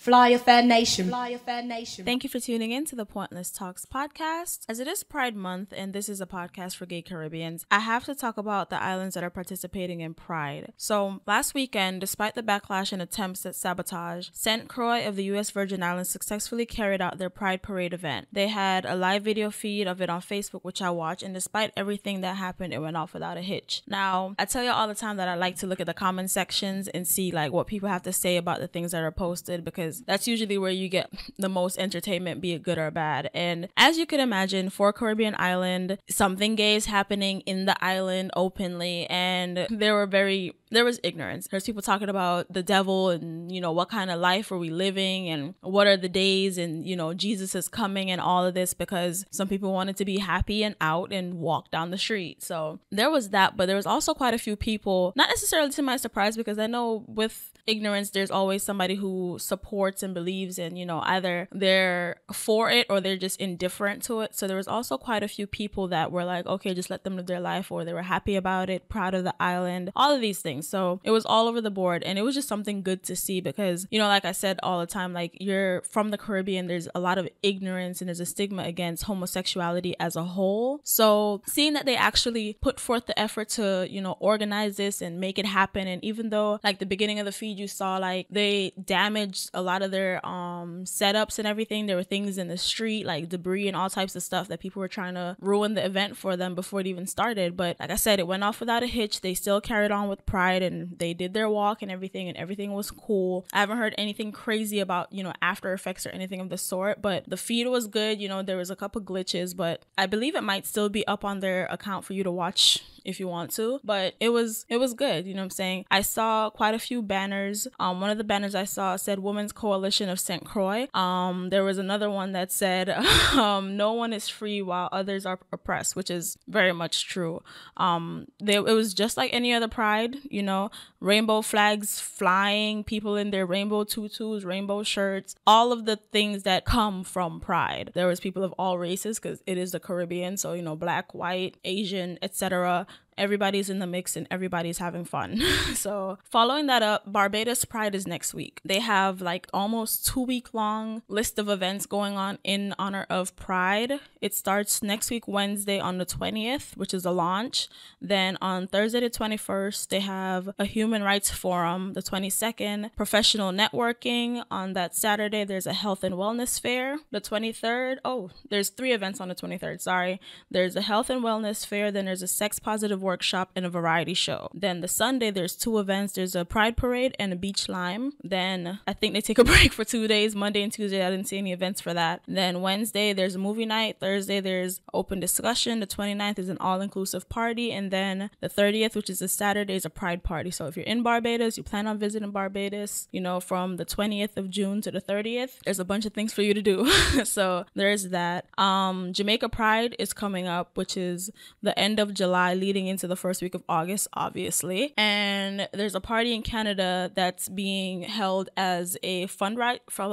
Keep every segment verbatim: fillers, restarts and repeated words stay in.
Fly Affair Nation. Fly Affair Nation. Thank you for tuning in to the Pointless Talks podcast. As it is Pride Month and this is a podcast for gay Caribbeans, I have to talk about the islands that are participating in Pride. So last weekend, despite the backlash and attempts at sabotage, Saint Croix of the U S Virgin Islands successfully carried out their Pride Parade event. They had a live video feed of it on Facebook, which I watched, and despite everything that happened, it went off without a hitch. Now, I tell you all the time that I like to look at the comment sections and see like what people have to say about the things that are posted, because that's usually where you get the most entertainment, be it good or bad. And as you could imagine, for Caribbean island, something gay is happening in the island openly, and there were very there was ignorance. There's people talking about the devil and, you know, what kind of life are we living and what are the days and, you know, Jesus is coming and all of this, because some people wanted to be happy and out and walk down the street. So there was that, but there was also quite a few people, not necessarily to my surprise, because I know with ignorance, there's always somebody who supports and believes and, you know, either they're for it or they're just indifferent to it. So there was also quite a few people that were like, okay, just let them live their life, or they were happy about it, proud of the island, all of these things. So it was all over the board, and it was just something good to see, because, you know, like I said all the time, like, you're from the Caribbean, there's a lot of ignorance and there's a stigma against homosexuality as a whole. So seeing that they actually put forth the effort to, you know, organize this and make it happen, and even though like the beginning of the feed you saw like they damaged a lot of their um setups and everything, there were things in the street like debris and all types of stuff that people were trying to ruin the event for them before it even started. But like I said, it went off without a hitch. They still carried on with Pride, and they did their walk and everything, and everything was cool. I haven't heard anything crazy about, you know, after effects or anything of the sort, but the feed was good. You know, there was a couple glitches, but I believe it might still be up on their account for you to watch if you want to. But it was it was good, you know what I'm saying? I saw quite a few banners. Um one of the banners I saw said Women's Coalition of Saint Croix. Um there was another one that said um no one is free while others are oppressed, which is very much true. Um they, it was just like any other Pride, you You know, rainbow flags flying, people in their rainbow tutus, rainbow shirts, all of the things that come from Pride. There was people of all races, because it is the Caribbean, so, you know, black, white, Asian, et cetera. Everybody's in the mix and everybody's having fun. So following that up, Barbados Pride is next week. They have like almost two week long list of events going on in honor of Pride. It starts next week, Wednesday on the twentieth, which is the launch. Then on Thursday the twenty-first, they have a human rights forum. The twenty-second, professional networking. On that Saturday, there's a health and wellness fair. The twenty-third, oh, there's three events on the twenty-third, sorry. There's a health and wellness fair, then there's a sex positive workshop and a variety show. Then the Sunday, there's two events. There's a Pride Parade and a Beach Lime. Then I think they take a break for two days, Monday and Tuesday. I didn't see any events for that. Then Wednesday, there's a movie night. Thursday, there's open discussion. The twenty-ninth is an all-inclusive party. And then the thirtieth, which is a Saturday, is a Pride party. So if you're in Barbados, you plan on visiting Barbados, you know, from the twentieth of June to the thirtieth, there's a bunch of things for you to do. So there's that. Um, Jamaica Pride is coming up, which is the end of July leading into the first week of August, obviously. And there's a party in Canada that's being held as a fundri- from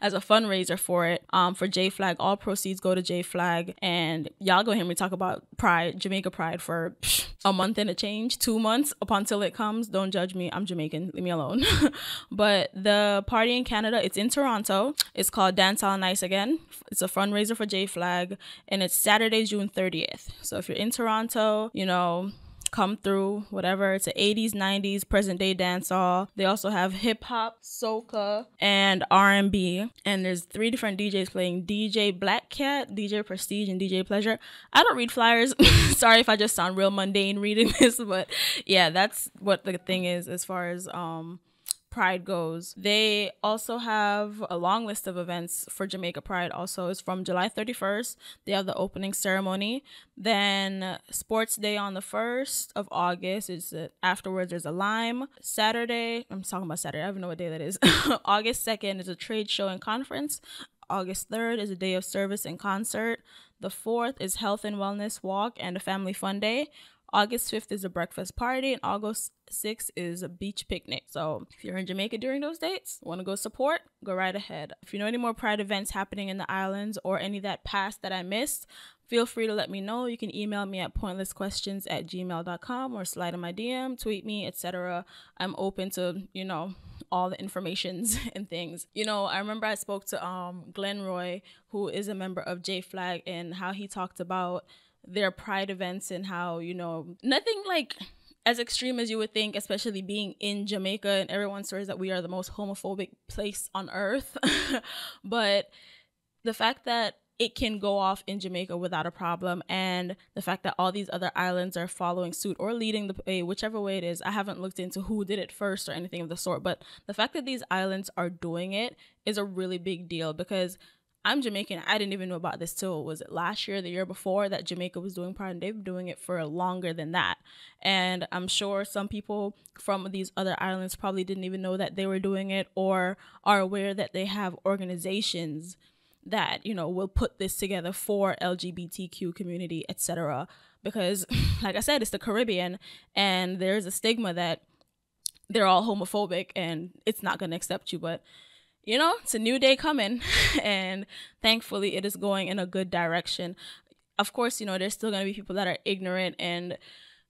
as a fundraiser for it, um, for J Flag. All proceeds go to J Flag, and y'all go hear me talk about Pride, Jamaica Pride, for psh, a month and a change, two months up until it comes. Don't judge me, I'm Jamaican, leave me alone. But the party in Canada, it's in Toronto. It's called Dance All Nice Again. It's a fundraiser for J Flag, and it's Saturday, June thirtieth. So if you're in Toronto, you know, come through, whatever. It's an eighties, nineties, present day dancehall. They also have hip hop, soca, and R and B. And there's three different D Js playing: D J Black Cat, D J Prestige, and D J Pleasure. I don't read flyers. Sorry if I just sound real mundane reading this, but yeah, that's what the thing is as far as um Pride goes. They also have a long list of events for Jamaica Pride. Also, it's from July thirty-first. They have the opening ceremony. Then Sports Day on the first of August. It's uh, afterwards there's a Lime. Saturday, I'm talking about Saturday, I don't know what day that is. August second is a trade show and conference. August third is a day of service and concert. The fourth is health and wellness walk and a family fun day. August fifth is a breakfast party, and August sixth is a beach picnic. So if you're in Jamaica during those dates, want to go support, go right ahead. If you know any more Pride events happening in the islands or any that passed that I missed, feel free to let me know. You can email me at pointlessquestions at gmail dot com or slide in my D M, tweet me, et cetera. I'm open to, you know, all the informations and things. You know, I remember I spoke to um, Glenn Roy, who is a member of J Flag, and how he talked about their pride events and how, you know, nothing like as extreme as you would think, especially being in Jamaica, and everyone swears that we are the most homophobic place on earth. But the fact that it can go off in Jamaica without a problem, and the fact that all these other islands are following suit or leading the way, whichever way it is. I haven't looked into who did it first or anything of the sort, but the fact that these islands are doing it is a really big deal, because I'm Jamaican. I didn't even know about this till, was it last year, the year before, that Jamaica was doing Pride, and they've been doing it for longer than that. And I'm sure some people from these other islands probably didn't even know that they were doing it, or are aware that they have organizations that, you know, will put this together for L G B T Q community, et cetera. Because, like I said, it's the Caribbean, and there's a stigma that they're all homophobic and it's not going to accept you. But, you know, it's a new day coming, and thankfully it is going in a good direction. Of course, you know, there's still going to be people that are ignorant and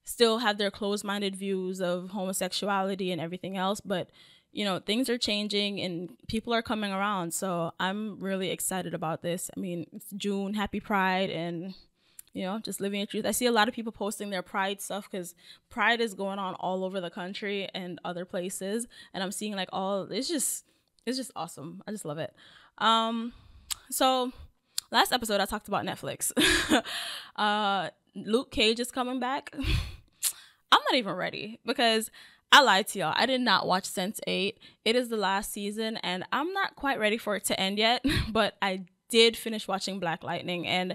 still have their closed-minded views of homosexuality and everything else, but you know, things are changing and people are coming around. So I'm really excited about this. I mean, it's June, happy Pride, and, you know, just living in truth. I see a lot of people posting their Pride stuff, because Pride is going on all over the country and other places. And I'm seeing like all, it's just, it's just awesome. I just love it. Um, so last episode, I talked about Netflix. uh, Luke Cage is coming back. I'm not even ready, because I lied to y'all. I did not watch Sense eight. It is the last season, and I'm not quite ready for it to end yet, but I did finish watching Black Lightning, and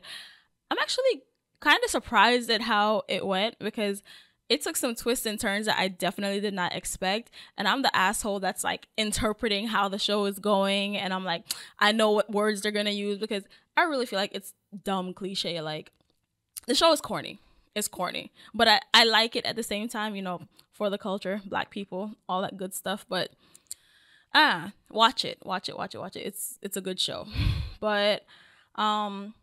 I'm actually kind of surprised at how it went, because it took some twists and turns that I definitely did not expect, and I'm the asshole that's like interpreting how the show is going, and I'm like, I know what words they're gonna use, because I really feel like it's dumb cliche. Like, the show is corny. It's corny, but I, I like it at the same time, you know, for the culture, black people, all that good stuff. But ah, watch it, watch it, watch it, watch it. It's it's a good show. But um,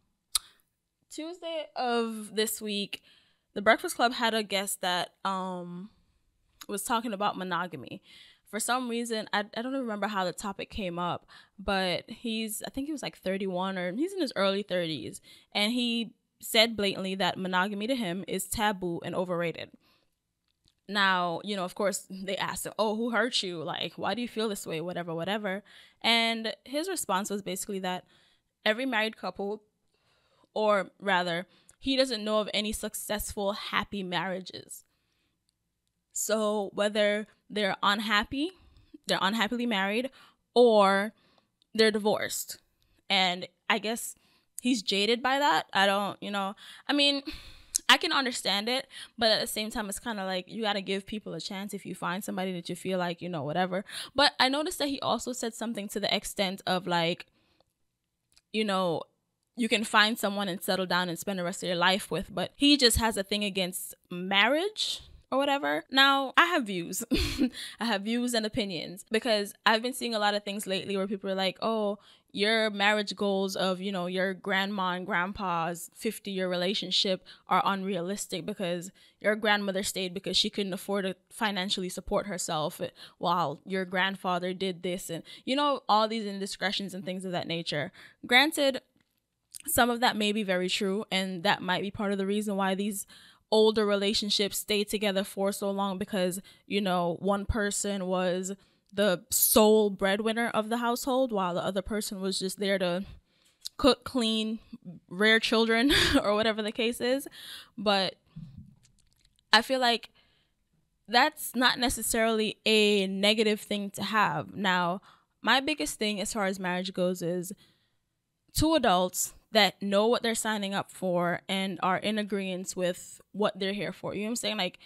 Tuesday of this week, The Breakfast Club had a guest that um was talking about monogamy. For some reason, I, I don't remember how the topic came up, but he's, I think he was like thirty-one, or he's in his early thirties, and he said blatantly that monogamy to him is taboo and overrated. Now, you know, of course, they asked him, oh, who hurt you? Like, why do you feel this way? Whatever, whatever. And his response was basically that every married couple, or rather, he doesn't know of any successful, happy marriages. So whether they're unhappy, they're unhappily married, or they're divorced. And I guess he's jaded by that. I don't, you know, I mean, I can understand it, but at the same time, it's kind of like, you got to give people a chance if you find somebody that you feel like, you know, whatever. But I noticed that he also said something to the extent of like, you know, you can find someone and settle down and spend the rest of your life with, but he just has a thing against marriage or whatever. Now, I have views. I have views and opinions, because I've been seeing a lot of things lately where people are like, oh, your marriage goals of, you know, your grandma and grandpa's fifty-year relationship are unrealistic because your grandmother stayed because she couldn't afford to financially support herself while your grandfather did this, and, you know, all these indiscretions and things of that nature. Granted, some of that may be very true, and that might be part of the reason why these older relationships stay together for so long, because, you know, one person was the sole breadwinner of the household while the other person was just there to cook, clean, rear children, or whatever the case is. But I feel like that's not necessarily a negative thing to have. Now, my biggest thing as far as marriage goes is two adults that know what they're signing up for and are in agreement with what they're here for. You know what I'm saying? Like,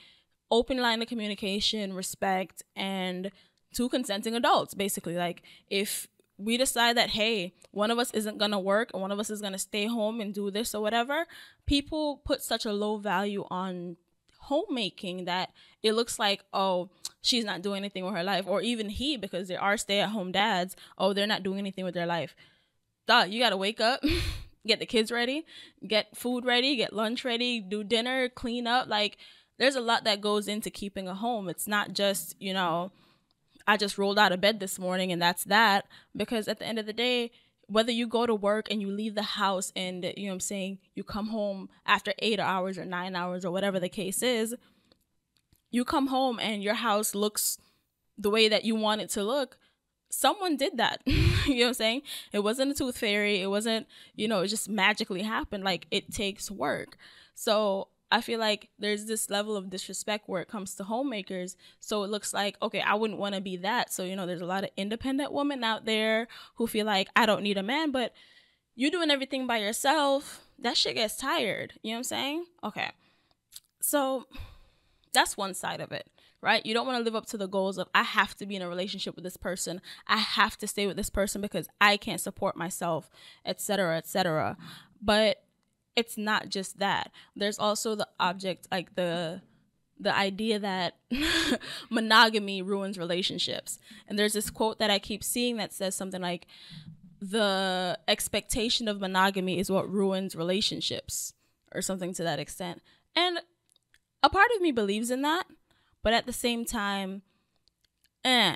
open line of communication, respect, and two consenting adults, basically. Like, if we decide that, hey, one of us isn't going to work and one of us is going to stay home and do this or whatever, people put such a low value on homemaking that it looks like, oh, she's not doing anything with her life. Or even he, because there are stay-at-home dads, oh, they're not doing anything with their life. Duh, you got to wake up, get the kids ready, get food ready, get lunch ready, do dinner, clean up. Like, there's a lot that goes into keeping a home. It's not just, you know, I just rolled out of bed this morning and that's that. Because at the end of the day, whether you go to work and you leave the house and, you know what I'm saying, you come home after eight hours or nine hours or whatever the case is, you come home and your house looks the way that you want it to look. Someone did that. You know what I'm saying? It wasn't a tooth fairy. It wasn't, you know, it just magically happened. Like, it takes work. So I feel like there's this level of disrespect where it comes to homemakers. So it looks like, okay, I wouldn't want to be that. So, you know, there's a lot of independent women out there who feel like, I don't need a man, but you doing everything by yourself, that shit gets tired. You know what I'm saying? Okay. So that's one side of it, right? You don't want to live up to the goals of, I have to be in a relationship with this person. I have to stay with this person because I can't support myself, et cetera, et cetera. But it's not just that. There's also the object, like the the idea that monogamy ruins relationships. And there's this quote that I keep seeing that says something like, the expectation of monogamy is what ruins relationships, or something to that extent. And a part of me believes in that, but at the same time, eh.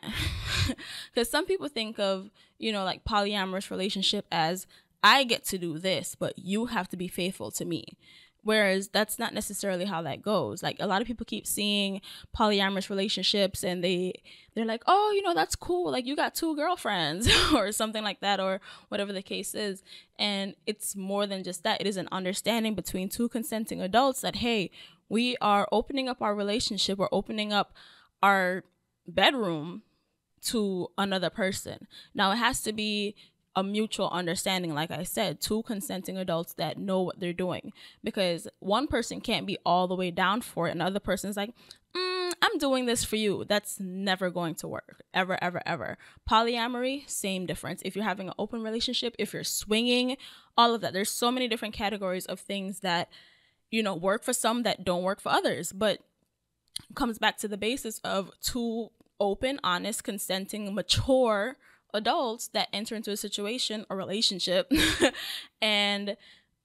Because some people think of, you know, like polyamorous relationship as, I get to do this, but you have to be faithful to me. Whereas that's not necessarily how that goes. Like, a lot of people keep seeing polyamorous relationships and they, they're like, oh, you know, that's cool. Like, you got two girlfriends or something like that, or whatever the case is. And it's more than just that. It is an understanding between two consenting adults that, hey, we are opening up our relationship, we're opening up our bedroom to another person. Now, it has to be a mutual understanding, like I said, two consenting adults that know what they're doing, because one person can't be all the way down for it and the other person's like, mm, I'm doing this for you. That's never going to work, ever, ever, ever. Polyamory, same difference. If you're having an open relationship, if you're swinging, all of that, there's so many different categories of things that, you know, work for some that don't work for others, but it comes back to the basis of two open, honest, consenting, mature adults that enter into a situation or relationship and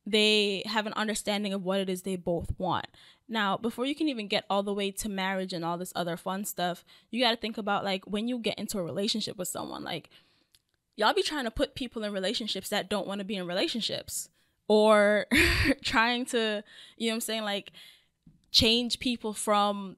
they have an understanding of what it is they both want. Now, before you can even get all the way to marriage and all this other fun stuff, you got to think about, like, when you get into a relationship with someone, like, y'all be trying to put people in relationships that don't want to be in relationships, or trying to, you know what I'm saying, like, change people from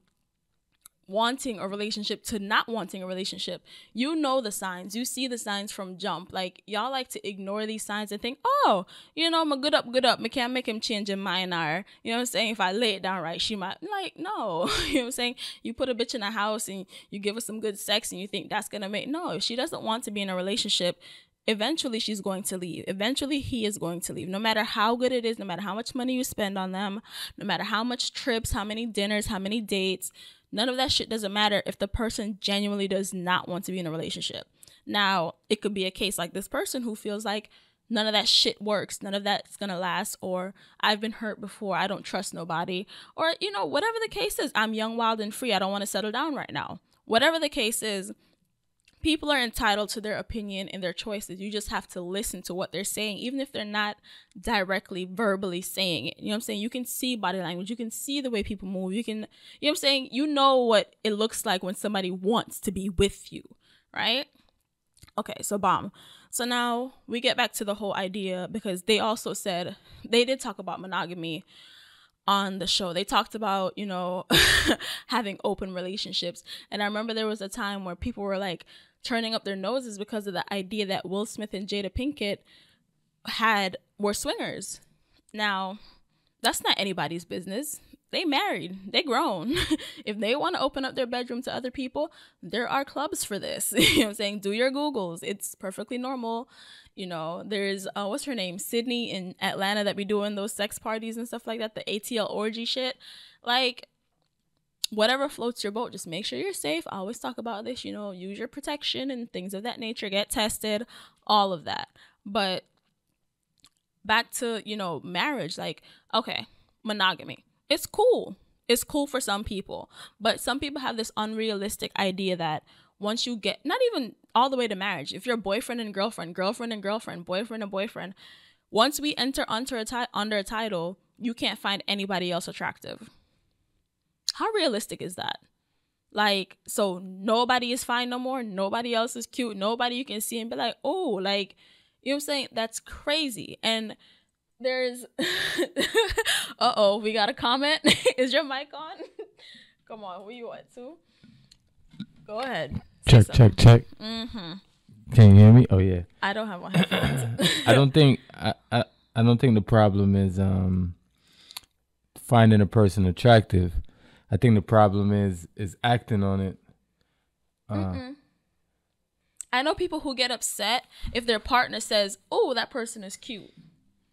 wanting a relationship to not wanting a relationship. You know the signs. You see the signs from jump. Like, y'all like to ignore these signs and think, oh, you know, my good up, good up. I can't make him change his mind. Or, you know what I'm saying? If I lay it down right, she might. Like, no. You know what I'm saying? You put a bitch in a house and you give her some good sex and you think that's going to make. No, if she doesn't want to be in a relationship, eventually she's going to leave. Eventually he is going to leave. No matter how good it is, no matter how much money you spend on them, no matter how much trips, how many dinners, how many dates, none of that shit doesn't matter if the person genuinely does not want to be in a relationship. Now, it could be a case like this person who feels like none of that shit works, none of that's gonna last, or I've been hurt before, I don't trust nobody, or, you know, whatever the case is, I'm young, wild, and free, I don't want to settle down right now. Whatever the case is, people are entitled to their opinion and their choices. You just have to listen to what they're saying, even if they're not directly verbally saying it. You know what I'm saying? You can see body language. You can see the way people move. You can, you know what I'm saying? You know what it looks like when somebody wants to be with you, right? Okay, so bomb. So now we get back to the whole idea, because they also said, they did talk about monogamy on the show. They talked about, you know, having open relationships. And I remember there was a time where people were like, turning up their noses because of the idea that Will Smith and Jada Pinkett had were swingers. Now, that's not anybody's business. They married. They grown. If they want to open up their bedroom to other people, there are clubs for this. You know what I'm saying? Do your Googles. It's perfectly normal. You know, there's, uh, what's her name? Sydney in Atlanta that be doing those sex parties and stuff like that. The A T L orgy shit. Like, whatever floats your boat, just make sure you're safe. I always talk about this, you know, use your protection and things of that nature, get tested, all of that. But back to, you know, marriage, like, okay, monogamy. It's cool. It's cool for some people, but some people have this unrealistic idea that once you get, not even all the way to marriage, if you're boyfriend and girlfriend, girlfriend and girlfriend, boyfriend and boyfriend, once we enter under a, ti- under a title, you can't find anybody else attractive. How realistic is that? Like, so nobody is fine no more. Nobody else is cute. Nobody you can see and be like, oh, like, you know what I'm saying? That's crazy. And there's, uh-oh, we got a comment. Is your mic on? Come on, who you want to? Go ahead. Check, check, check. Mm-hmm. Can you hear me? Oh, yeah. I don't have one headphones. I don't think, I, I, I don't think the problem is um finding a person attractive. I think the problem is is acting on it. Uh, Mm-mm. I know people who get upset if their partner says, "Oh, that person is cute."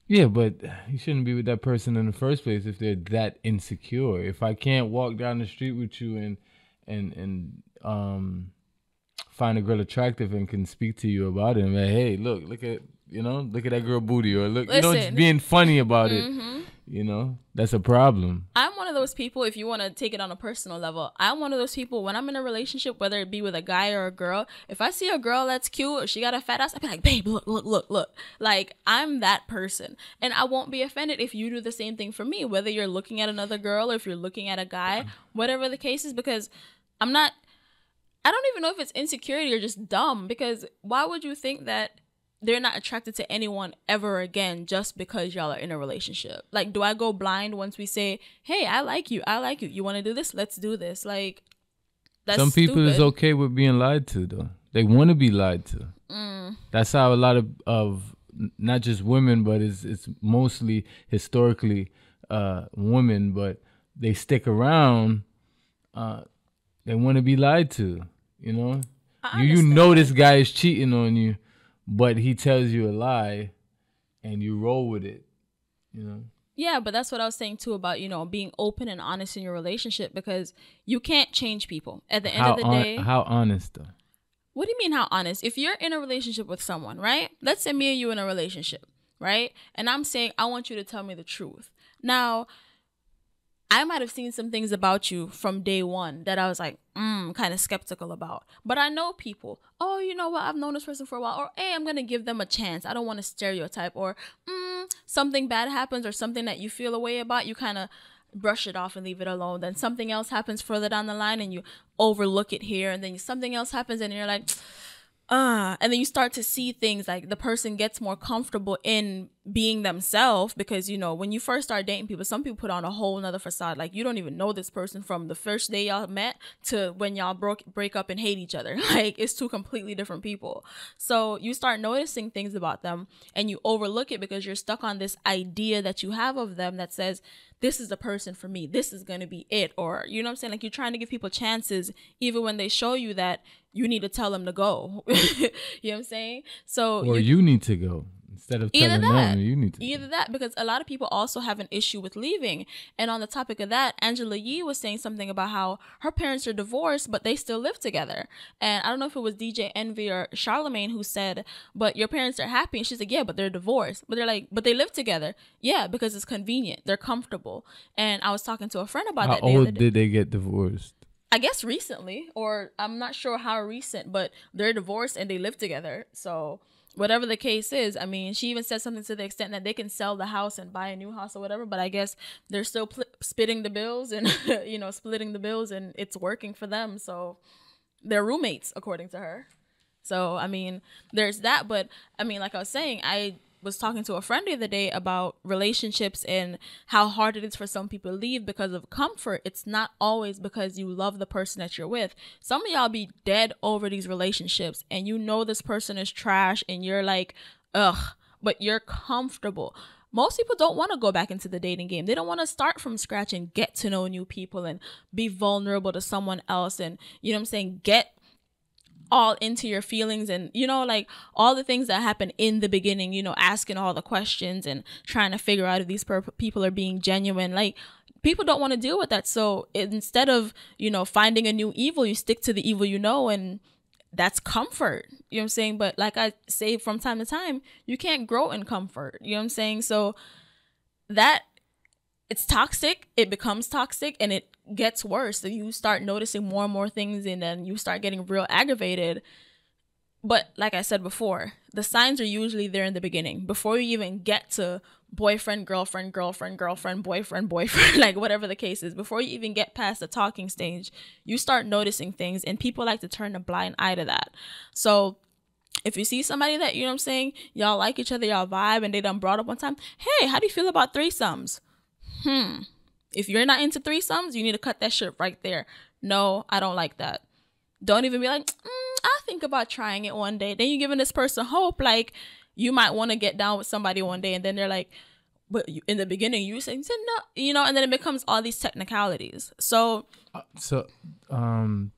Yeah, but you shouldn't be with that person in the first place if they're that insecure. If I can't walk down the street with you and and and um find a girl attractive and can speak to you about it, and like, hey, look, look at you know, look at that girl booty, or look, Listen. you know, just being funny about mm-hmm. it. You know, that's a problem. I'm one of those people, if you want to take it on a personal level, I'm one of those people when I'm in a relationship, whether it be with a guy or a girl, if I see a girl that's cute or she got a fat ass, I'd be like, babe, look, look, look, look. Like, I'm that person. And I won't be offended if you do the same thing for me, whether you're looking at another girl or if you're looking at a guy, whatever the case is, because I'm not, I don't even know if it's insecurity or just dumb, because why would you think that they're not attracted to anyone ever again just because y'all are in a relationship? Like, do I go blind once we say, hey, I like you, I like you, you want to do this? Let's do this. Like, that's Some people stupid. is okay with being lied to, though. They want to be lied to. Mm. That's how a lot of, of not just women, but it's, it's mostly historically uh, women, but they stick around. Uh, they want to be lied to, you know? You, you know this guy is cheating on you, but he tells you a lie and you roll with it, you know? Yeah, but that's what I was saying too about, you know, being open and honest in your relationship, because you can't change people at the end how of the on, day. How honest though? What do you mean how honest? If you're in a relationship with someone, right? Let's say me and you in a relationship, right? And I'm saying, I want you to tell me the truth. Now, I might have seen some things about you from day one that I was like, mm, kind of skeptical about. But I know people, oh, you know what? I've known this person for a while. Or, hey, I'm going to give them a chance. I don't want to stereotype. Or mm, something bad happens or something that you feel a way about, you kind of brush it off and leave it alone. Then something else happens further down the line and you overlook it here. And then something else happens and you're like, ah. Uh. And then you start to see things like the person gets more comfortable in being themselves, because, you know, when you first start dating people, some people put on a whole nother facade. Like, you don't even know this person from the first day y'all met to when y'all broke break up and hate each other. Like, it's two completely different people. So you start noticing things about them and you overlook it because you're stuck on this idea that you have of them that says, this is the person for me, this is going to be it. Or, you know what I'm saying? Like, you're trying to give people chances even when they show you that you need to tell them to go. You know what I'm saying? So Or you, you need to go. Instead of telling them, you need to Either go. that, because a lot of people also have an issue with leaving. And on the topic of that, Angela Yee was saying something about how her parents are divorced, but they still live together. And I don't know if it was D J Envy or Charlemagne who said, but your parents are happy. And she's like, yeah, but they're divorced. But they're like, but they live together. Yeah, because it's convenient. They're comfortable. And I was talking to a friend about how that. How old did they get divorced? I guess recently, or I'm not sure how recent, but they're divorced and they live together. So whatever the case is, I mean, she even said something to the extent that they can sell the house and buy a new house or whatever, but I guess they're still pl- spitting the bills and, you know, splitting the bills, and it's working for them. So they're roommates, according to her. So, I mean, there's that. But I mean, like I was saying, I was talking to a friend the other day about relationships and how hard it is for some people to leave because of comfort. It's not always because you love the person that you're with. Some of y'all be dead over these relationships and you know this person is trash and you're like, ugh, but you're comfortable. Most people don't want to go back into the dating game. They don't want to start from scratch and get to know new people and be vulnerable to someone else and, you know what I'm saying, get all into your feelings and, you know, like all the things that happen in the beginning, you know, asking all the questions and trying to figure out if these per- people are being genuine. Like, people don't want to deal with that. So instead of, you know, finding a new evil, you stick to the evil, you know, and that's comfort. You know what I'm saying? But like I say from time to time, you can't grow in comfort. You know what I'm saying? So that it's toxic. It becomes toxic and it gets worse. So you start noticing more and more things and then you start getting real aggravated. But like I said before, the signs are usually there in the beginning before you even get to boyfriend, girlfriend, girlfriend, girlfriend, boyfriend, boyfriend, like whatever the case is. Before you even get past the talking stage, you start noticing things, and people like to turn a blind eye to that. So if you see somebody that, you know what I'm saying, y'all like each other, y'all vibe, and they done brought up one time, hey, how do you feel about threesomes? Hmm. If you're not into threesomes, you need to cut that shit right there. No, I don't like that. Don't even be like, mm, I'll think about trying it one day. Then you're giving this person hope, like, you might want to get down with somebody one day. And then they're like, but you, in the beginning, you said, you said no, you know, and then it becomes all these technicalities. So, uh, so, um,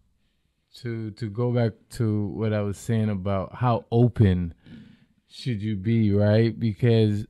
to, to go back to what I was saying about how open should you be, right? Because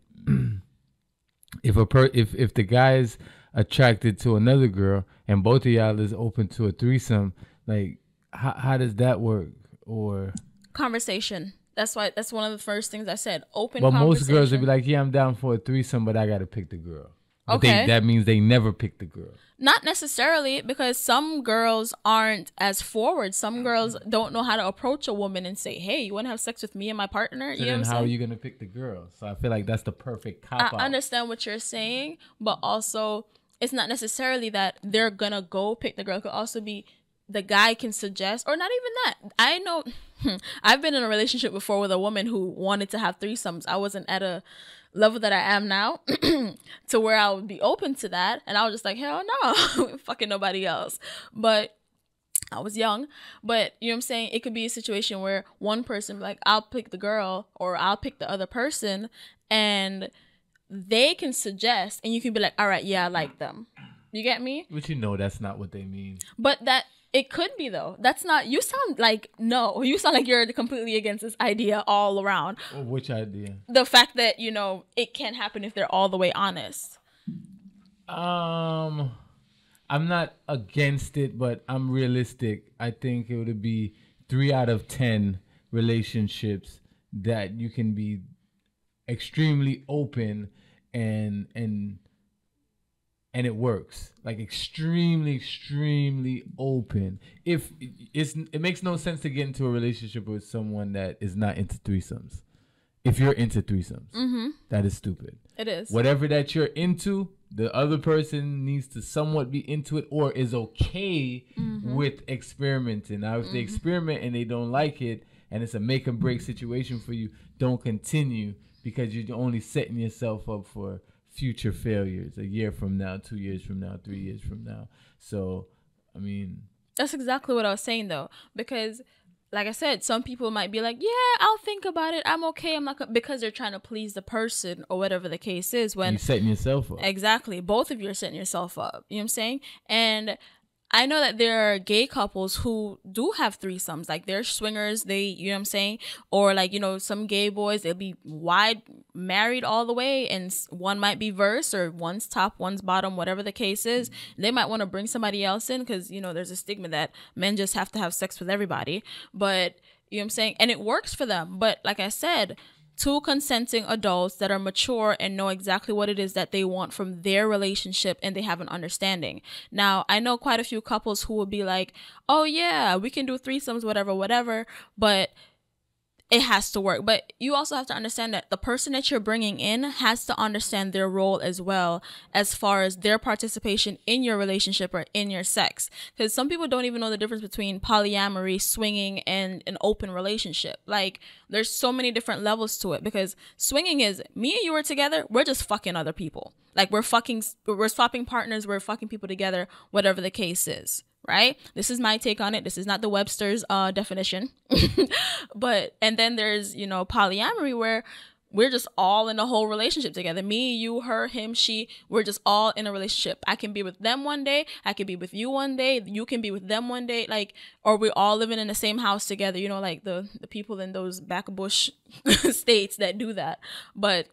if a per if, if the guy is attracted to another girl and both of y'all is open to a threesome, like, how, how does that work? Or conversation. That's why, that's one of the first things I said. Open but conversation. But most girls would be like, yeah, I'm down for a threesome, but I got to pick the girl. But okay. They, that means they never pick the girl. Not necessarily, because some girls aren't as forward. Some girls don't know how to approach a woman and say, hey, you want to have sex with me and my partner? So you know then what I'm how saying? Are you going to pick the girl? So I feel like that's the perfect cop-out. I understand what you're saying, but also it's not necessarily that they're going to go pick the girl. It could also be the guy can suggest, or not even that. I know... I've been in a relationship before with a woman who wanted to have threesomes. I wasn't at a level that I am now to where I would be open to that. And I was just like, hell no, fucking nobody else. But I was young. But you know what I'm saying? It could be a situation where one person, like, I'll pick the girl or I'll pick the other person, and they can suggest, and you can be like, all right, yeah, I like them. You get me? But you know that's not what they mean. But that... It could be, though. That's not... You sound like... No. You sound like you're completely against this idea all around. Well, which idea? The fact that, you know, it can't happen if they're all the way honest. Um, I'm not against it, but I'm realistic. I think it would be three out of ten relationships that you can be extremely open and... and And it works, like extremely, extremely open. If it's, it makes no sense to get into a relationship with someone that is not into threesomes. If you're into threesomes, mm-hmm. that is stupid. It is. Whatever that you're into, the other person needs to somewhat be into it or is okay mm-hmm. with experimenting. Now, if mm-hmm. they experiment and they don't like it and it's a make and break situation for you, don't continue, because you're only setting yourself up for future failures a year from now, two years from now, three years from now. So, I mean... That's exactly what I was saying, though. Because, like I said, some people might be like, yeah, I'll think about it. I'm okay. I'm not... Because they're trying to please the person or whatever the case is. When you're setting yourself up. Exactly. Both of you are setting yourself up. You know what I'm saying? And... I know that there are gay couples who do have threesomes. Like, they're swingers. They, you know what I'm saying? Or, like, you know, some gay boys, they'll be wide, married all the way. And one might be verse, or one's top, one's bottom, whatever the case is. They might want to bring somebody else in, because, you know, there's a stigma that men just have to have sex with everybody. But, you know what I'm saying? And it works for them. But, like I said... Two consenting adults that are mature and know exactly what it is that they want from their relationship, and they have an understanding. Now, I know quite a few couples who will be like, oh yeah, we can do threesomes, whatever, whatever, but it has to work. But you also have to understand that the person that you're bringing in has to understand their role as well, as far as their participation in your relationship or in your sex. Because some people don't even know the difference between polyamory, swinging, and an open relationship. Like, there's so many different levels to it, because swinging is me and you are together. We're just fucking other people. Like, we're fucking, we're swapping partners. We're fucking people together, whatever the case is. Right? This is my take on it. This is not the Webster's uh, definition. But, and then there's, you know, polyamory, where we're just all in a whole relationship together. Me, you, her, him, she, we're just all in a relationship. I can be with them one day. I can be with you one day. You can be with them one day. Like, or we're all living in the same house together, you know, like the, the people in those back bush states that do that. But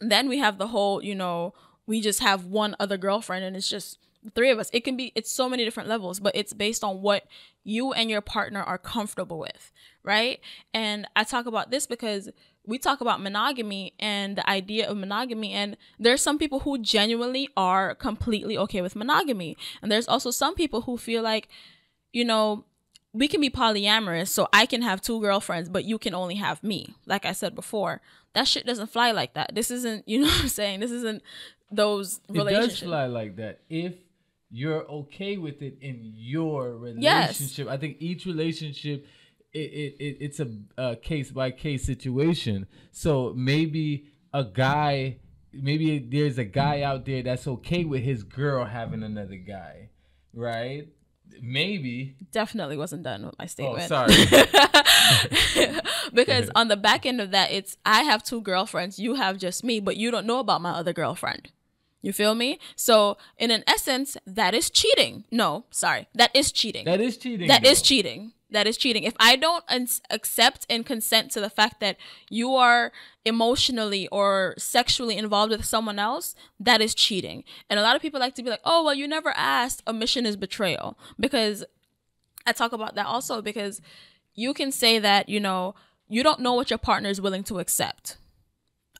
then we have the whole, you know, we just have one other girlfriend, and it's just three of us. It can be, it's so many different levels, but it's based on what you and your partner are comfortable with, right? And I talk about this because we talk about monogamy and the idea of monogamy, and there's some people who genuinely are completely okay with monogamy, and there's also some people who feel like, you know, we can be polyamorous, so I can have two girlfriends, but you can only have me. Like I said before, that shit doesn't fly like that. This isn't, you know what I'm saying? This isn't those relationships. It does fly like that if you're okay with it in your relationship. Yes. I think each relationship, it, it, it it's a, a case by case situation. So maybe a guy, maybe there's a guy out there that's okay with his girl having another guy, right? Maybe. Definitely wasn't done with my statement. Oh, sorry. Because on the back end of that, it's I have two girlfriends, you have just me, but you don't know about my other girlfriend. You feel me? So in an essence, that is cheating. No, sorry. That is cheating. That is cheating. That though. is cheating. That is cheating. If I don't accept and consent to the fact that you are emotionally or sexually involved with someone else, that is cheating. And a lot of people like to be like, oh, well, you never asked. Omission is betrayal. Because I talk about that also, because you can say that, you know, you don't know what your partner is willing to accept.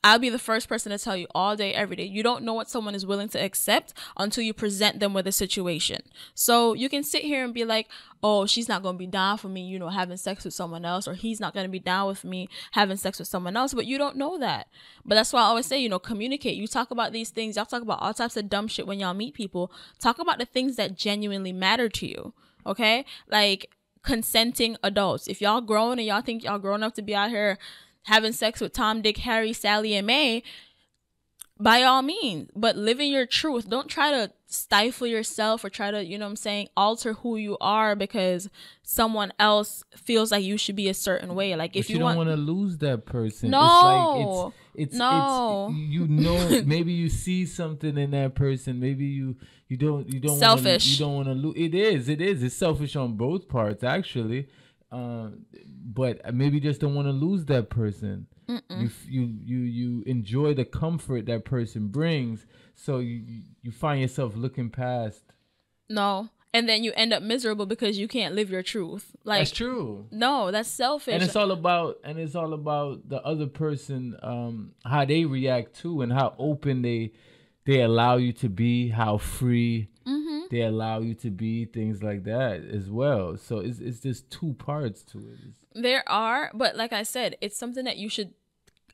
I'll be the first person to tell you all day, every day, you don't know what someone is willing to accept until you present them with a situation. So you can sit here and be like, oh, she's not going to be down for me, you know, having sex with someone else, or he's not going to be down with me having sex with someone else. But you don't know that. But that's why I always say, you know, communicate. You talk about these things. Y'all talk about all types of dumb shit when y'all meet people. Talk about the things that genuinely matter to you. Okay? Like consenting adults. If y'all grown and y'all think y'all grown enough to be out here having sex with Tom, Dick, Harry, Sally, and May, by all means. But living your truth. Don't try to stifle yourself or try to, you know what I'm saying, alter who you are because someone else feels like you should be a certain way. Like if but you, you don't want to lose that person. No. It's like it's, it's, no. It's, you know, maybe you see something in that person. Maybe you you don't you don't selfish. Wanna, you don't want to lose. It is. It is. It's selfish on both parts, actually. Um, but maybe you just don't want to lose that person. Mm-mm. You you you you enjoy the comfort that person brings, so you you find yourself looking past. No, and then you end up miserable because you can't live your truth. Like that's true. No, that's selfish. And it's all about and it's all about the other person, um, how they react to and how open they they allow you to be, how free. Mm-hmm. They allow you to be, things like that as well. So it's it's just two parts to it. It's there are, but like I said, it's something that you should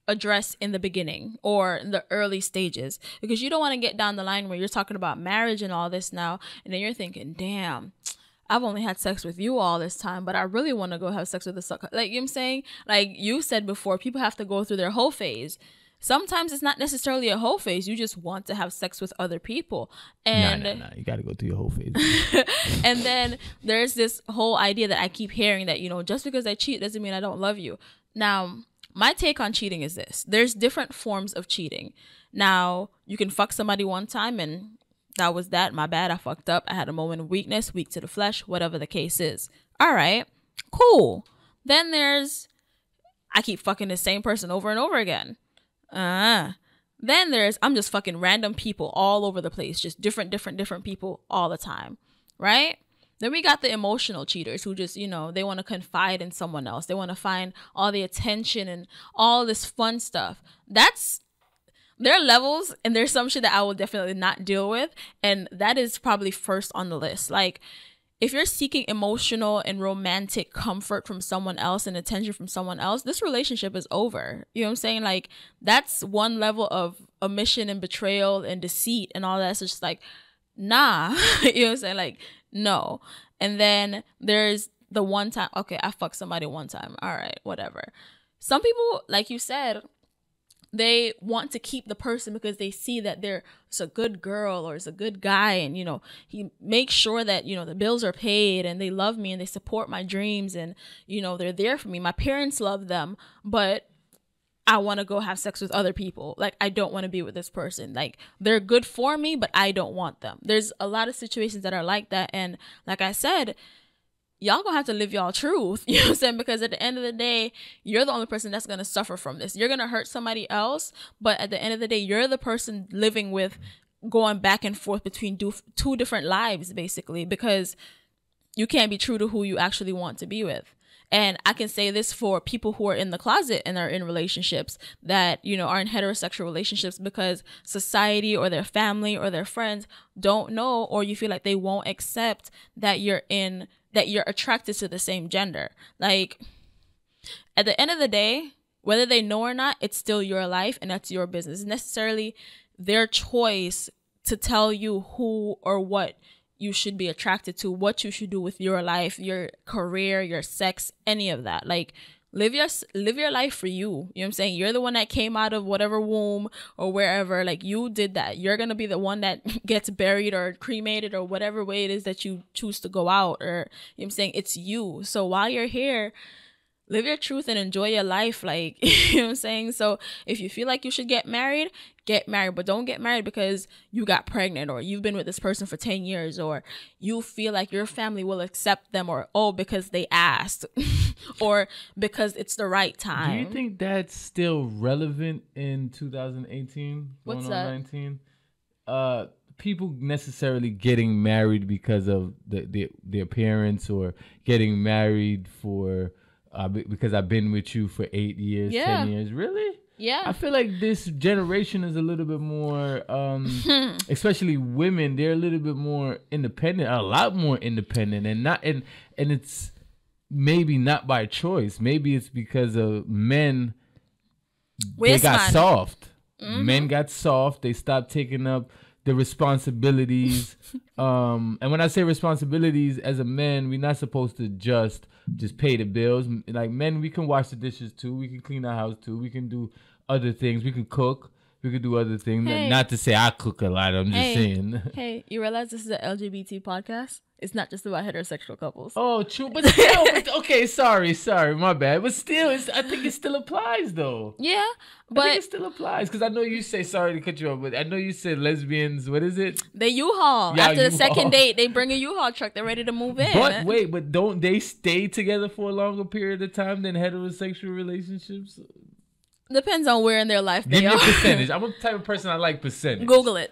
address in the beginning or in the early stages, because you don't want to get down the line where you're talking about marriage and all this now, and then you're thinking, damn, I've only had sex with you all this time, but I really want to go have sex with a sucker. Like, you know what I'm saying? Like you said before, people have to go through their whole phase. Sometimes it's not necessarily a whole phase. You just want to have sex with other people. And nah, nah, nah. You got to go through your whole phase. And then there's this whole idea that I keep hearing that, you know, just because I cheat doesn't mean I don't love you. Now, my take on cheating is this. There's different forms of cheating. Now, you can fuck somebody one time and that was that. My bad. I fucked up. I had a moment of weakness, weak to the flesh, whatever the case is. All right. Cool. Then there's I keep fucking the same person over and over again. Uh, then there's, I'm just fucking random people all over the place. Just different, different, different people all the time. Right? Then we got the emotional cheaters who just, you know, they want to confide in someone else. They want to find all the attention and all this fun stuff. That's, there are levels, and there's some shit that I will definitely not deal with. And that is probably first on the list. Like, if you're seeking emotional and romantic comfort from someone else and attention from someone else, this relationship is over. You know what I'm saying? Like, that's one level of omission and betrayal and deceit and all that. So it's just like, nah. You know what I'm saying? Like, no. And then there's the one time, okay, I fucked somebody one time. All right, whatever. Some people, like you said, they want to keep the person because they see that they're it's a good girl or it's a good guy, and you know he makes sure that you know the bills are paid and they love me and they support my dreams and you know they're there for me. My parents love them, but I want to go have sex with other people. Like I don't want to be with this person. Like they're good for me, but I don't want them. There's a lot of situations that are like that, and like I said, y'all gonna have to live y'all truth, you know what I'm saying? Because at the end of the day, you're the only person that's gonna suffer from this. You're gonna hurt somebody else, but at the end of the day, you're the person living with going back and forth between do, two different lives, basically, because you can't be true to who you actually want to be with. And I can say this for people who are in the closet and are in relationships that, you know, are in heterosexual relationships because society or their family or their friends don't know, or you feel like they won't accept that you're in that you're attracted to the same gender. Like, at the end of the day, whether they know or not, it's still your life and that's your business. It's necessarily their choice to tell you who or what you should be attracted to, what you should do with your life, your career, your sex, any of that. Like, live your live your life for you. You know what I'm saying? You're the one that came out of whatever womb or wherever. Like, you did that. You're going to be the one that gets buried or cremated or whatever way it is that you choose to go out. Or, you know what I'm saying? It's you. So while you're here, live your truth and enjoy your life. Like, you know what I'm saying? So if you feel like you should get married, get married. But don't get married because you got pregnant or you've been with this person for ten years or you feel like your family will accept them, or, oh, because they asked. Or because it's the right time. Do you think that's still relevant in two thousand eighteen? What's that? nineteen? Uh, people necessarily getting married because of the, the, the appearance, or getting married for uh, because I've been with you for eight years, yeah. ten years. Really? Yeah. I feel like this generation is a little bit more, um, especially women, they're a little bit more independent, a lot more independent, and not and and it's. Maybe not by choice. Maybe it's because of men. They got soft. Mm-hmm. Men got soft. They stopped taking up the responsibilities. um, and when I say responsibilities, as a man, we're not supposed to just just pay the bills. Like, men, we can wash the dishes too. We can clean the house too. We can do other things. We can cook. We could do other things. Hey. Not to say I cook a lot. I'm hey. just saying. Hey, you realize this is an L G B T podcast? It's not just about heterosexual couples. Oh, true. But still, but, okay, sorry, sorry. My bad. But still, it's, I think it still applies, though. Yeah, but... I think it still applies. Because I know you say, sorry to cut you off, but I know you said lesbians, what is it? The U-Haul. Yeah, After U-Haul. the second date, they bring a U-Haul truck. They're ready to move in. But wait, but don't they stay together for a longer period of time than heterosexual relationships? Depends on where in their life they Give are. Give me a percentage. I'm a type of person, I like percentage. Google it.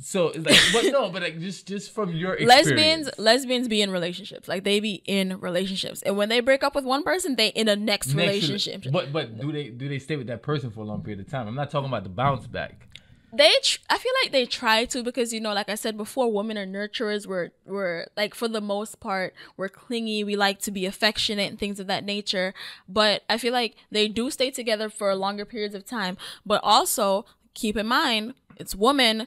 So, it's like, but no, but like just just from your experience. Lesbians, lesbians be in relationships. Like, they be in relationships. And when they break up with one person, they in the next, next relationship. Re but but do they do they stay with that person for a long period of time? I'm not talking about the bounce back. They, tr I feel like they try to, because, you know, like I said before, women are nurturers. We're, we're like, for the most part, we're clingy. We like to be affectionate and things of that nature. But I feel like they do stay together for longer periods of time. But also, keep in mind, it's women,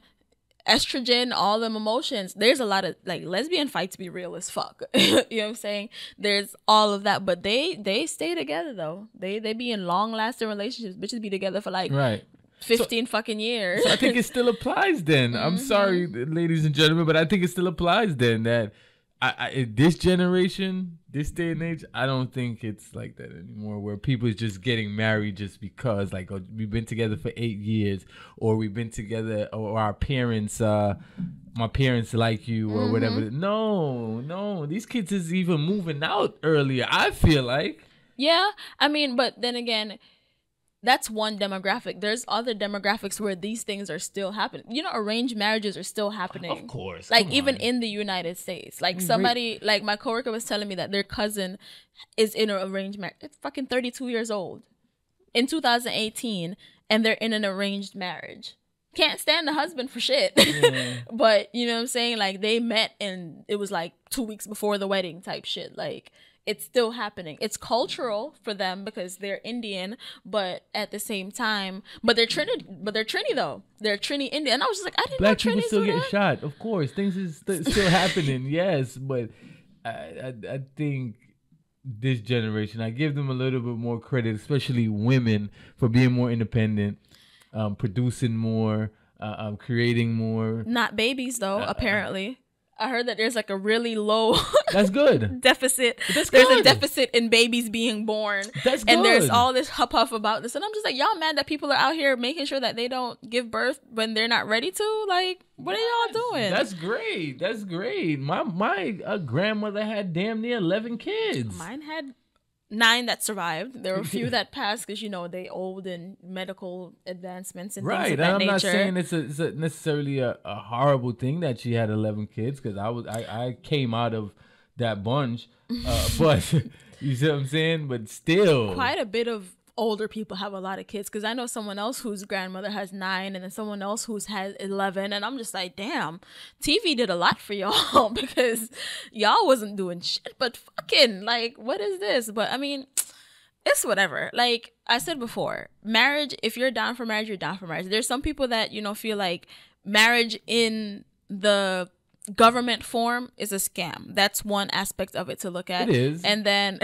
estrogen, all them emotions. There's a lot of, like, lesbian fights be real as fuck. You know what I'm saying? There's all of that. But they, they stay together, though. They, they be in long-lasting relationships. Bitches be together for, like... Right. fifteen so, fucking years. So I think it still applies then. Mm-hmm. I'm sorry, ladies and gentlemen, but I think it still applies then that I, I, this generation, this day and age, I don't think it's like that anymore, where people is just getting married just because, like, oh, we've been together for eight years or we've been together or our parents, uh, my parents like you or mm-hmm. whatever. No, no. These kids is even moving out earlier, I feel like. Yeah. I mean, but then again... That's one demographic. There's other demographics where these things are still happening. You know, arranged marriages are still happening. Of course. Like, even in the United States. Like, somebody, like, my coworker was telling me that their cousin is in an arranged marriage. It's fucking thirty-two years old in two thousand eighteen, and they're in an arranged marriage. Can't stand the husband for shit. Yeah. But, you know what I'm saying? Like, they met, and it was, like, two weeks before the wedding type shit. Like... It's still happening. It's cultural for them because they're Indian, but at the same time, but they're Trini, but they're Trini though. They're Trini Indian. And I was just like, I didn't Black know Black people still get that. shot. Of course, things is st still happening. Yes, but I, I I think this generation, I give them a little bit more credit, especially women, for being more independent, um, producing more, uh, um, creating more. Not babies though, uh, apparently. Uh, I heard that there's like a really low that's good deficit. That's there's good. a deficit in babies being born. That's good. And there's all this huff-huff about this. And I'm just like, y'all mad that people are out here making sure that they don't give birth when they're not ready to? Like, what yes. are y'all doing? That's great. That's great. My my uh, grandmother had damn near eleven kids. Mine had nine that survived. There were a few that passed because, you know, they old and medical advancements and right. things of that I'm nature. Not saying it's, a, it's a necessarily a, a horrible thing that she had eleven kids, because I was I, I came out of that bunch, uh, but you see what I'm saying? But still, quite a bit of older people have a lot of kids, because I know someone else whose grandmother has nine, and then someone else who's has eleven, and I'm just like, damn, T V did a lot for y'all because y'all wasn't doing shit but fucking, like, what is this? But I mean, it's whatever. Like I said before, marriage, if you're down for marriage, you're down for marriage. There's some people that, you know, feel like marriage in the government form is a scam. That's one aspect of it to look at. It is. And then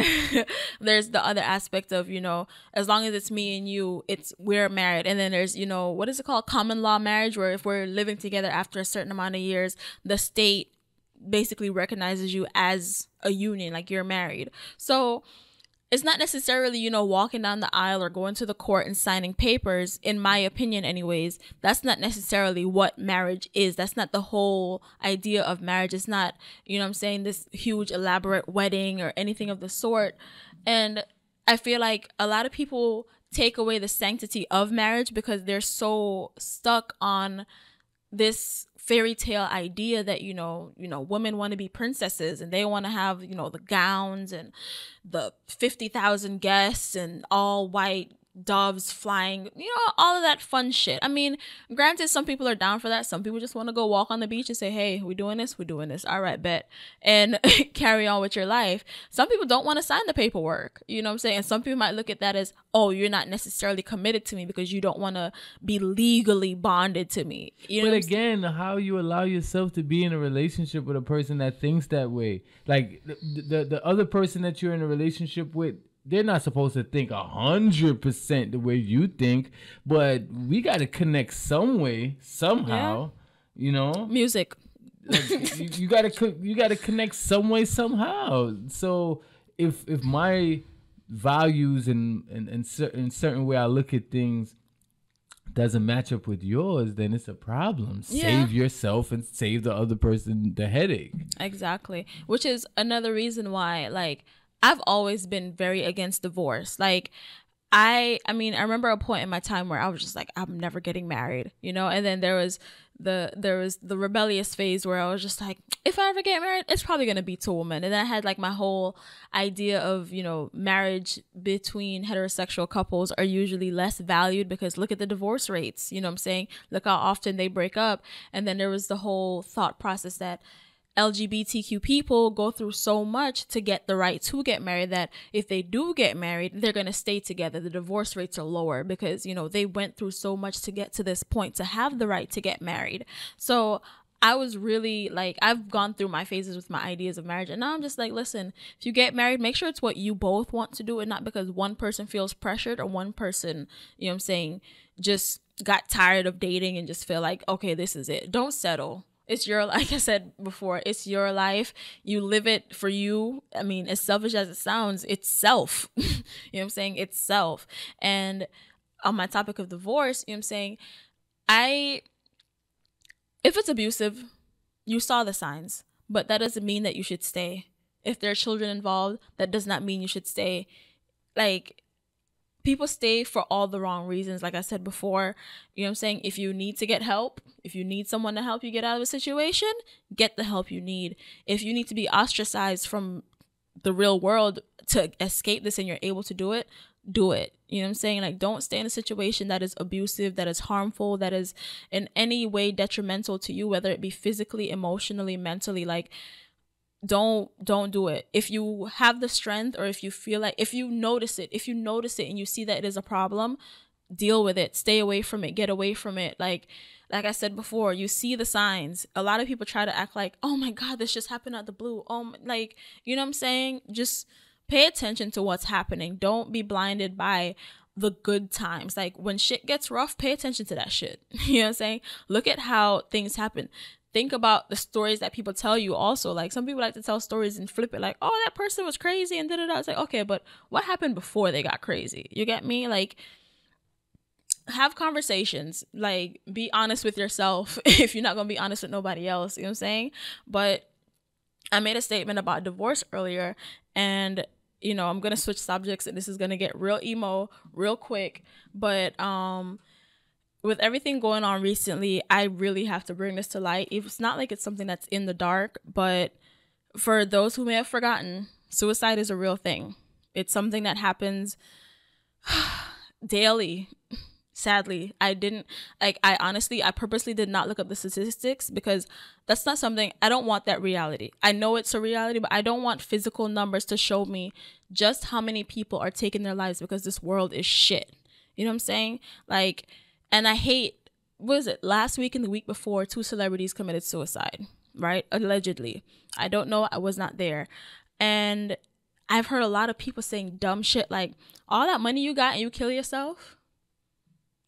there's the other aspect of, you know, as long as it's me and you, it's we're married. And then there's, you know, what is it called? Common law marriage, where if we're living together after a certain amount of years, the state basically recognizes you as a union, like you're married. So it's not necessarily, you know, walking down the aisle or going to the court and signing papers, in my opinion anyways. That's not necessarily what marriage is. That's not the whole idea of marriage. It's not, you know what I'm saying, this huge elaborate wedding or anything of the sort. And I feel like a lot of people take away the sanctity of marriage because they're so stuck on this fairy tale idea that, you know, you know, women want to be princesses and they want to have, you know, the gowns and the fifty thousand guests and all white doves flying, you know, all of that fun shit. I mean, granted, some people are down for that. Some people just want to go walk on the beach and say, hey, we're doing this, we're doing this. All right, bet. And carry on with your life. Some people don't want to sign the paperwork. You know what I'm saying? And some people might look at that as, oh, you're not necessarily committed to me because you don't want to be legally bonded to me. You know but again, how you allow yourself to be in a relationship with a person that thinks that way. Like the, the, the other person that you're in a relationship with, they're not supposed to think one hundred percent the way you think, but we got to connect some way, somehow, yeah. You know? Music. Like, you you got to you got to connect some way, somehow. So if if my values and, and, and certain, certain way I look at things doesn't match up with yours, then it's a problem. Yeah. Save yourself and save the other person the headache. Exactly. Which is another reason why, like, I've always been very against divorce. Like, I, I mean, I remember a point in my time where I was just like, I'm never getting married, you know? And then there was the, there was the rebellious phase where I was just like, if I ever get married, it's probably going to be to a woman. And then I had like my whole idea of, you know, marriage between heterosexual couples are usually less valued because look at the divorce rates, you know what I'm saying? Look how often they break up. And then there was the whole thought process that L G B T Q people go through so much to get the right to get married that if they do get married, they're going to stay together. The divorce rates are lower because, you know, they went through so much to get to this point to have the right to get married. So I was really like, I've gone through my phases with my ideas of marriage. And now I'm just like, listen, if you get married, make sure it's what you both want to do and not because one person feels pressured or one person, you know what I'm saying, just got tired of dating and just feel like, okay, this is it. Don't settle. It's your, like I said before, it's your life. You live it for you. I mean, as selfish as it sounds, it's self. You know what I'm saying? It's self. And on my topic of divorce, you know what I'm saying? I, if it's abusive, you saw the signs, but that doesn't mean that you should stay. If there are children involved, that does not mean you should stay. Like, people stay for all the wrong reasons. Like I said before, you know what I'm saying? If you need to get help, if you need someone to help you get out of a situation, get the help you need. If you need to be ostracized from the real world to escape this and you're able to do it, do it. You know what I'm saying? Like, don't stay in a situation that is abusive, that is harmful, that is in any way detrimental to you, whether it be physically, emotionally, mentally. Like, don't don't do it. If you have the strength or if you feel like, if you notice it, if you notice it and you see that it is a problem, deal with it. Stay away from it. Get away from it. Like, like I said before, you see the signs. A lot of people try to act like, oh my God, this just happened out the blue. Oh, my, like, you know what I'm saying? Just pay attention to what's happening. Don't be blinded by the good times. Like, when shit gets rough, pay attention to that shit. You know what I'm saying? Look at how things happen. Think about the stories that people tell you also. Like, some people like to tell stories and flip it like, oh, that person was crazy and da-da-da. It's like, okay, but what happened before they got crazy? You get me? Like, have conversations. Like, be honest with yourself if you're not going to be honest with nobody else. You know what I'm saying? But I made a statement about divorce earlier, and, you know, I'm going to switch subjects, and this is going to get real emo real quick. But, um... with everything going on recently, I really have to bring this to light. It's not like it's something that's in the dark, but for those who may have forgotten, suicide is a real thing. It's something that happens daily. Sadly, I didn't like I honestly I purposely did not look up the statistics, because that's not something I don't want that reality. I know it's a reality, but I don't want physical numbers to show me just how many people are taking their lives, because this world is shit. You know what I'm saying? Like, and I hate, what is it? Last week and the week before, two celebrities committed suicide, right? Allegedly. I don't know. I was not there. And I've heard a lot of people saying dumb shit like, all that money you got and you kill yourself?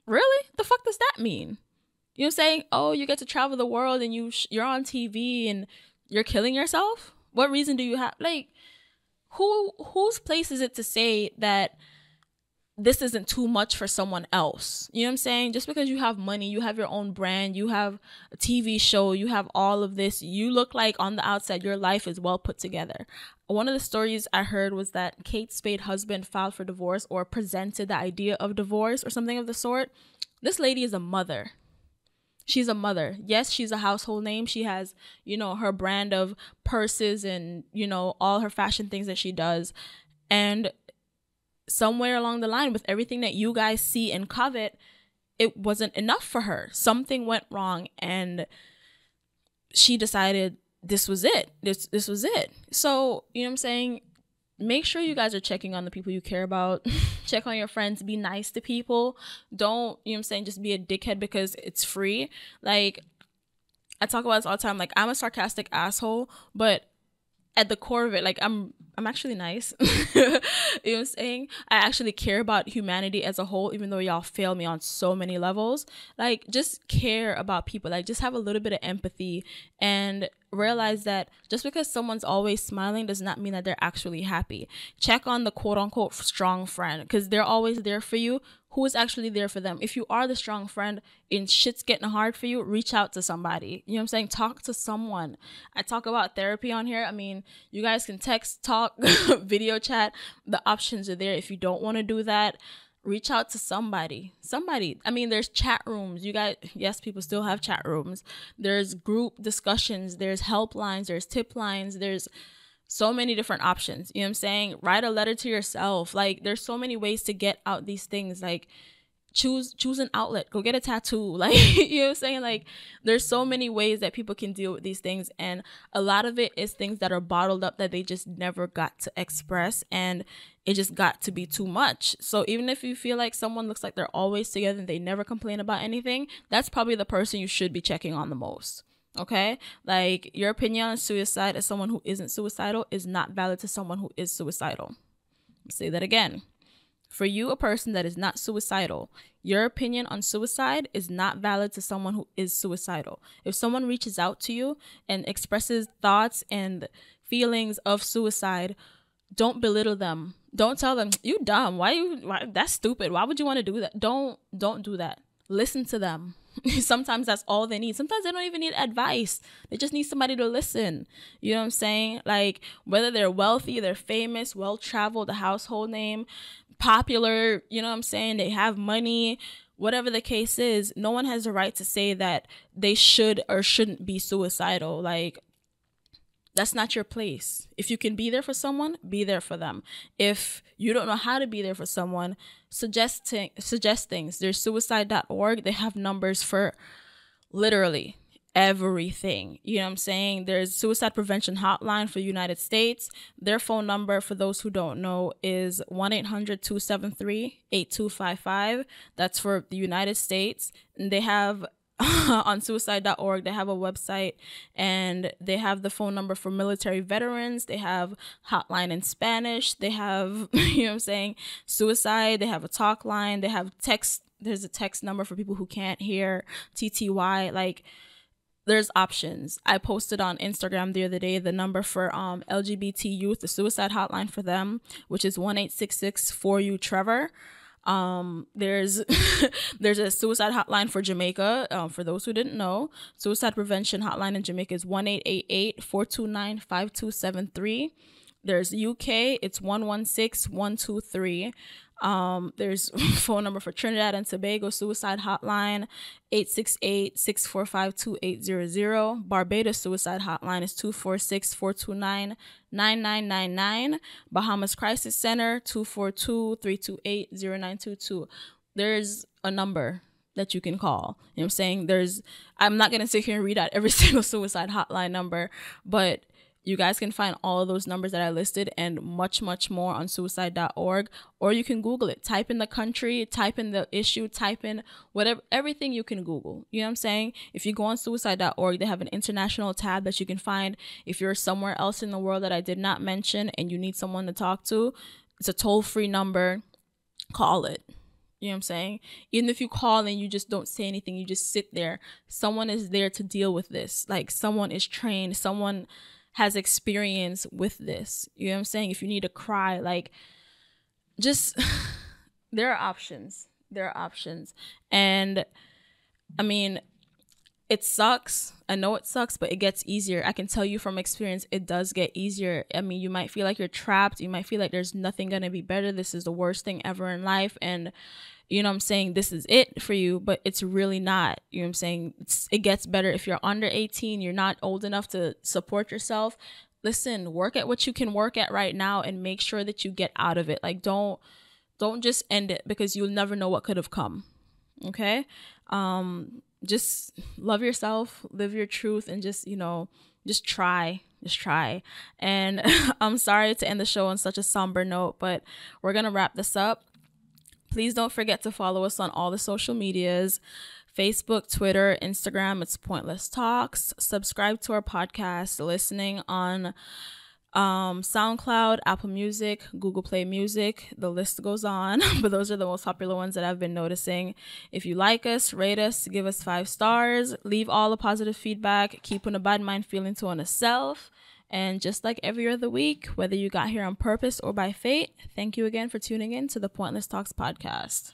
Really? The fuck does that mean? You know what I'm saying? Oh, you get to travel the world and you sh you're on T V and you're killing yourself? What reason do you have? Like, who whose place is it to say that this isn't too much for someone else? You know what I'm saying? Just because you have money, you have your own brand, you have a T V show, you have all of this, you look like on the outside your life is well put together. One of the stories I heard was that Kate Spade's husband filed for divorce or presented the idea of divorce or something of the sort. This lady is a mother. She's a mother. Yes, she's a household name. She has, you know, her brand of purses and, you know, all her fashion things that she does. And somewhere along the line, with everything that you guys see and covet, it wasn't enough for her. Something went wrong and she decided, this was it. This this was it. So, you know what I'm saying? Make sure you guys are checking on the people you care about. Check on your friends. Be nice to people. Don't, you know what I'm saying, just be a dickhead because it's free. Like, I talk about this all the time. Like, I'm a sarcastic asshole, but at the core of it, like, I'm I'm actually nice. You know what I'm saying? I actually care about humanity as a whole, even though y'all fail me on so many levels. Like, just care about people. Like, just have a little bit of empathy and realize that just because someone's always smiling does not mean that they're actually happy. Check on the quote-unquote strong friend, because they're always there for you. Who is actually there for them? If you are the strong friend and shit's getting hard for you, reach out to somebody. You know what I'm saying? Talk to someone. I talk about therapy on here. I mean, you guys can text, talk, video chat. The options are there. If you don't want to do that, reach out to somebody. Somebody. I mean, there's chat rooms. You guys, yes, people still have chat rooms. There's group discussions. There's helplines. There's tip lines. There's so many different options. You know what I'm saying? Write a letter to yourself. Like, there's so many ways to get out these things. Like, choose choose an outlet. Go get a tattoo. Like, you know what I'm saying? Like, there's so many ways that people can deal with these things. And a lot of it is things that are bottled up that they just never got to express. And it just got to be too much. So even if you feel like someone looks like they're always together and they never complain about anything, that's probably the person you should be checking on the most. Okay, like, your opinion on suicide as someone who isn't suicidal is not valid to someone who is suicidal. Say that again. For you, a person that is not suicidal, your opinion on suicide is not valid to someone who is suicidal. If someone reaches out to you and expresses thoughts and feelings of suicide, don't belittle them. Don't tell them, you dumb, why you why, that's stupid, why would you want to do that? Don't don't do that. Listen to them. Sometimes that's all they need. Sometimes they don't even need advice. They just need somebody to listen. You know what I'm saying? Like, whether they're wealthy, they're famous, well-traveled, a household name, popular, you know what I'm saying? They have money, whatever the case is, no one has the right to say that they should or shouldn't be suicidal. Like, that's not your place. If you can be there for someone, be there for them. If you don't know how to be there for someone, suggest, suggest things. There's suicide dot org. They have numbers for literally everything. You know what I'm saying? There's Suicide Prevention Hotline for United States. Their phone number, for those who don't know, is one eight hundred, two seven three, eight two five five. That's for the United States. And they have on suicide dot org, they have a website, and they have the phone number for military veterans. They have hotline in Spanish. They have, you know what I'm saying, suicide. They have a talk line. They have text. There's a text number for people who can't hear, T T Y. Like, there's options. I posted on Instagram the other day the number for um, L G B T youth, the suicide hotline for them, which is one eight six six, four U, Trevor. Um, there's, there's a suicide hotline for Jamaica. Um, for those who didn't know, suicide prevention hotline in Jamaica is one eight eight eight, four two nine, five two seven three. There's U K. It's one one six, one two three. Um, there's a phone number for Trinidad and Tobago Suicide Hotline, eight six eight, six four five, two eight zero zero. Barbados Suicide Hotline is two four six, four two nine, nine nine nine nine. Bahamas Crisis Center, two four two, three two eight, zero nine two two. There's a number that you can call. You know what I'm saying? There's, I'm not going to sit here and read out every single suicide hotline number, but you guys can find all of those numbers that I listed and much, much more on suicide dot org, or you can Google it. Type in the country, type in the issue, type in whatever, everything you can Google. You know what I'm saying? If you go on suicide dot org, they have an international tab that you can find. If you're somewhere else in the world that I did not mention and you need someone to talk to, it's a toll-free number. Call it. You know what I'm saying? Even if you call and you just don't say anything, you just sit there, someone is there to deal with this. Like, someone is trained, someone has experience with this. You know what I'm saying? If you need to cry, like, just there are options. There are options. And I mean, it sucks. I know it sucks, but it gets easier. I can tell you from experience, it does get easier. I mean, you might feel like you're trapped. You might feel like there's nothing going to be better. This is the worst thing ever in life. And, you know what I'm saying, this is it for you, but it's really not. You know what I'm saying? It's, it gets better. If you're under eighteen, you're not old enough to support yourself, listen, work at what you can work at right now and make sure that you get out of it. Like, don't, don't just end it, because you'll never know what could have come. Okay? Um... Just love yourself, live your truth, and just, you know, just try, just try. And I'm sorry to end the show on such a somber note, but we're going to wrap this up. Please don't forget to follow us on all the social medias, Facebook, Twitter, Instagram. It's Pointless Talks. Subscribe to our podcast, listening on um SoundCloud, Apple Music, Google Play Music. The list goes on, but those are the most popular ones that I've been noticing. If you like us, rate us, give us five stars, leave all the positive feedback, keep on a bad mind feeling to oneself. And just like every other week, whether you got here on purpose or by fate, thank you again for tuning in to the Pointless Talks podcast.